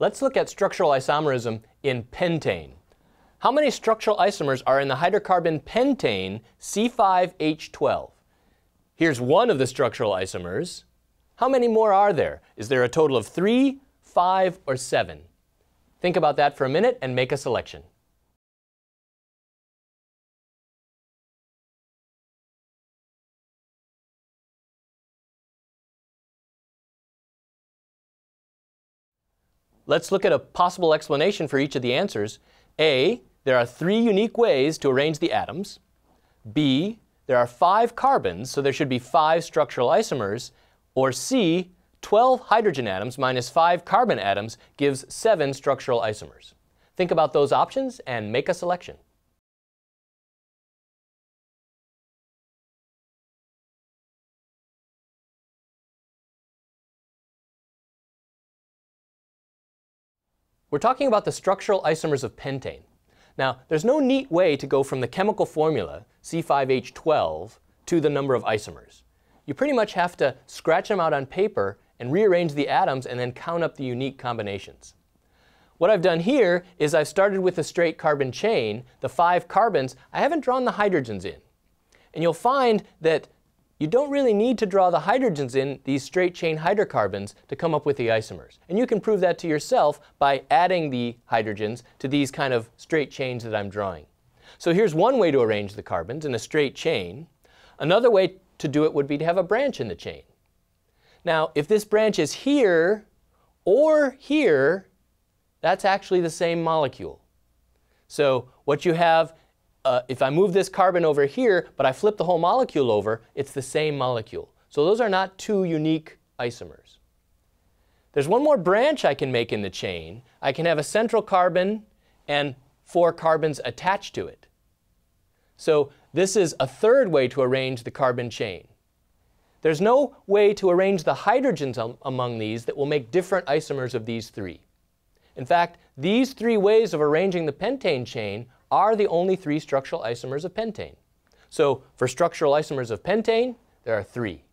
Let's look at structural isomerism in pentane. How many structural isomers are in the hydrocarbon pentane C5H12? Here's one of the structural isomers. How many more are there? Is there a total of 3, 5, or 7? Think about that for a minute and make a selection. Let's look at a possible explanation for each of the answers. A, there are 3 unique ways to arrange the atoms. B, there are 5 carbons, so there should be 5 structural isomers. Or C, 12 hydrogen atoms minus 5 carbon atoms gives 7 structural isomers. Think about those options and make a selection. We're talking about the structural isomers of pentane. Now, there's no neat way to go from the chemical formula, C5H12, to the number of isomers. You pretty much have to scratch them out on paper and rearrange the atoms and then count up the unique combinations. What I've done here is I've started with a straight carbon chain, the 5 carbons. I haven't drawn the hydrogens in. And you'll find that you don't really need to draw the hydrogens in these straight chain hydrocarbons to come up with the isomers. And you can prove that to yourself by adding the hydrogens to these kind of straight chains that I'm drawing. So here's one way to arrange the carbons in a straight chain. Another way to do it would be to have a branch in the chain. Now, if this branch is here or here, that's actually the same molecule. So what you have, if I move this carbon over here, but I flip the whole molecule over, it's the same molecule. So those are not 2 unique isomers. There's one more branch I can make in the chain. I can have a central carbon and 4 carbons attached to it. So this is a third way to arrange the carbon chain. There's no way to arrange the hydrogens among these that will make different isomers of these 3. In fact, these 3 ways of arranging the pentane chain are the only 3 structural isomers of pentane. So for structural isomers of pentane, there are 3.